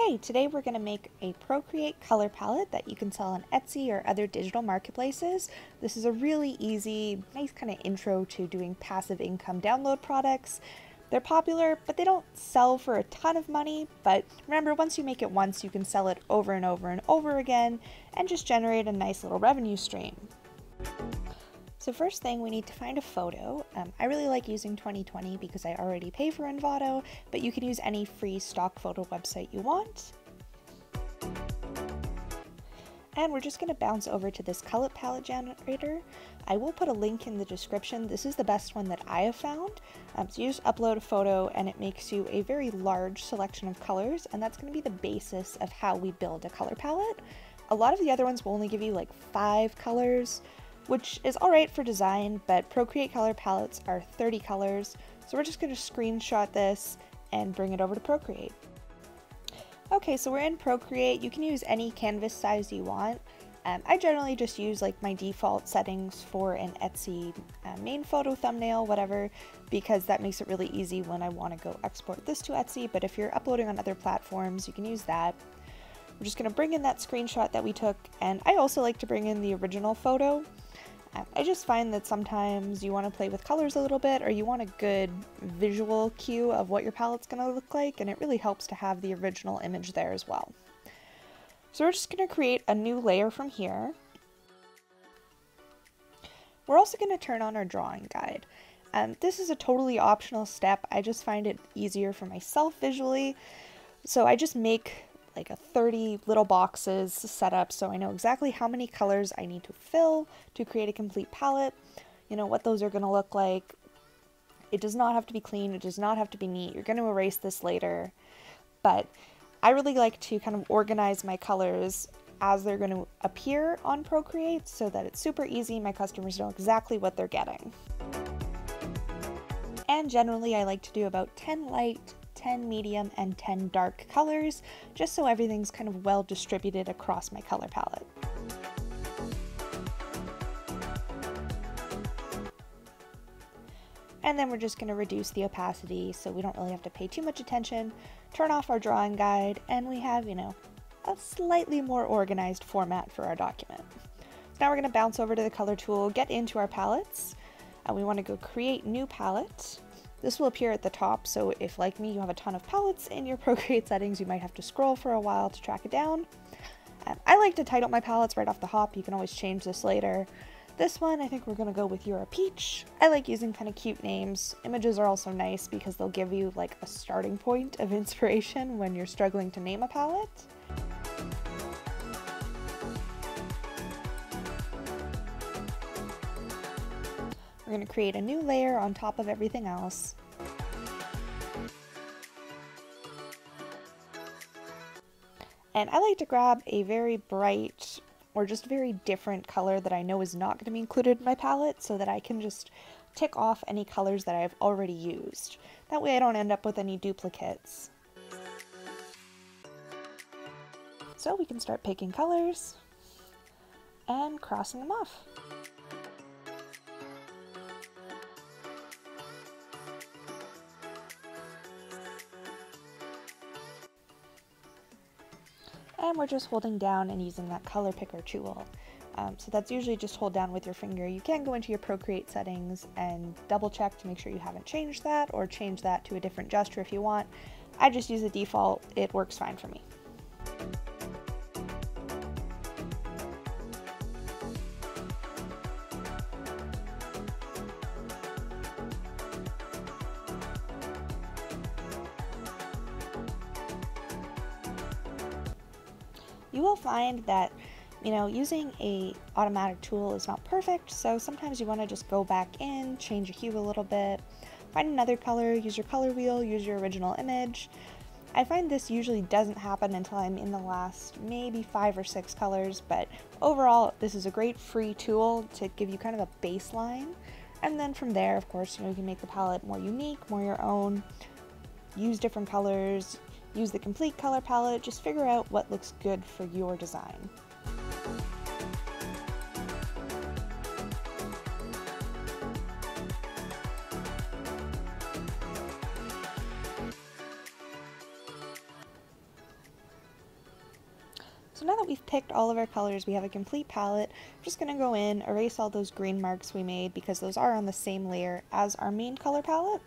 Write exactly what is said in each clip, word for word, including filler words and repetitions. Okay, today we're going to make a Procreate color palette that you can sell on Etsy or other digital marketplaces. This is a really easy, nice kind of intro to doing passive income download products. They're popular, but they don't sell for a ton of money. But remember, once you make it once, you can sell it over and over and over again and just generate a nice little revenue stream. So first thing, we need to find a photo. Um, I really like using twenty twenty because I already pay for Envato, but you can use any free stock photo website you want. And we're just gonna bounce over to this color palette generator. I will put a link in the description. This is the best one that I have found. Um, so you just upload a photo and it makes you a very large selection of colors, and that's gonna be the basis of how we build a color palette. A lot of the other ones will only give you like five colors, which is all right for design, but Procreate color palettes are thirty colors. So we're just gonna screenshot this and bring it over to Procreate. Okay, so we're in Procreate. You can use any canvas size you want. Um, I generally just use like my default settings for an Etsy uh, main photo thumbnail, whatever, because that makes it really easy when I wanna go export this to Etsy, but if you're uploading on other platforms, you can use that. We're just gonna bring in that screenshot that we took, and I also like to bring in the original photo. I just find that sometimes you want to play with colors a little bit, or you want a good visual cue of what your palette's going to look like, and it really helps to have the original image there as well. So we're just going to create a new layer from here. We're also going to turn on our drawing guide. Um, this is a totally optional step. I just find it easier for myself visually, so I just make like a thirty little boxes set up so I know exactly how many colors I need to fill to create a complete palette, you know, what those are going to look like. It does not have to be clean, it does not have to be neat, you're going to erase this later, but I really like to kind of organize my colors as they're going to appear on Procreate so that it's super easy, my customers know exactly what they're getting. And generally I like to do about ten light, ten medium, and ten dark colors, just so everything's kind of well distributed across my color palette. And then we're just going to reduce the opacity so we don't really have to pay too much attention, turn off our drawing guide, and we have, you know, a slightly more organized format for our document. So now we're going to bounce over to the color tool, get into our palettes, and we want to go create new palette. This will appear at the top, so if, like me, you have a ton of palettes in your Procreate settings, you might have to scroll for a while to track it down. Um, I like to title my palettes right off the hop. You can always change this later. This one, I think we're going to go with You're a Peach. I like using kind of cute names. Images are also nice because they'll give you like a starting point of inspiration when you're struggling to name a palette. We're going to create a new layer on top of everything else. And I like to grab a very bright or just very different color that I know is not going to be included in my palette so that I can just tick off any colors that I've already used. That way I don't end up with any duplicates. So we can start picking colors and crossing them off. And we're just holding down and using that color picker tool. Um, so that's usually just hold down with your finger. You can go into your Procreate settings and double check to make sure you haven't changed that, or change that to a different gesture if you want. I just use the default, it works fine for me. You will find that, you know, using a automatic tool is not perfect, so sometimes you want to just go back in, change your hue a little bit, find another color, use your color wheel, use your original image. I find this usually doesn't happen until I'm in the last maybe five or six colors, but overall this is a great free tool to give you kind of a baseline, and then from there, of course, you know, you can make the palette more unique, more your own, use different colors, use the complete color palette, just figure out what looks good for your design. So now that we've picked all of our colors, we have a complete palette. I'm just going to go in, erase all those green marks we made because those are on the same layer as our main color palette.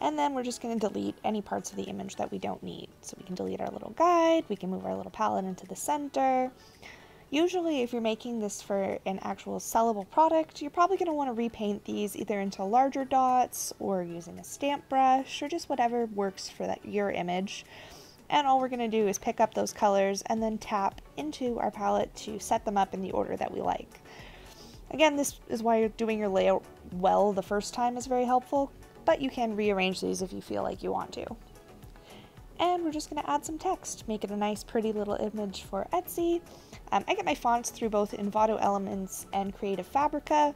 And then we're just going to delete any parts of the image that we don't need. So we can delete our little guide, we can move our little palette into the center. Usually if you're making this for an actual sellable product, you're probably going to want to repaint these either into larger dots or using a stamp brush or just whatever works for that, your image. And all we're going to do is pick up those colors and then tap into our palette to set them up in the order that we like. Again, this is why doing your layout well the first time is very helpful, but you can rearrange these if you feel like you want to. And we're just going to add some text, make it a nice pretty little image for Etsy. Um, I get my fonts through both Envato Elements and Creative Fabrica.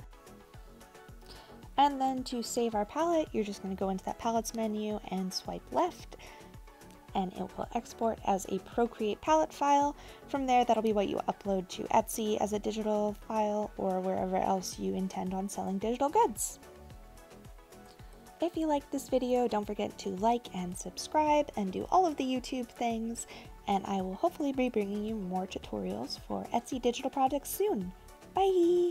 And then to save our palette, you're just going to go into that palettes menu and swipe left, and it will export as a Procreate palette file. From there, that'll be what you upload to Etsy as a digital file or wherever else you intend on selling digital goods. If you liked this video, don't forget to like and subscribe and do all of the YouTube things, and I will hopefully be bringing you more tutorials for Etsy digital projects soon. Bye!